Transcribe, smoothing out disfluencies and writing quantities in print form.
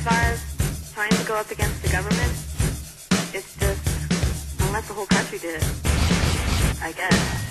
tires are trying to go up against the government. It's just, unless the whole country did it, I guess.